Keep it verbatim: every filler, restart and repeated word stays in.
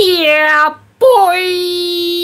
Yeah, boy!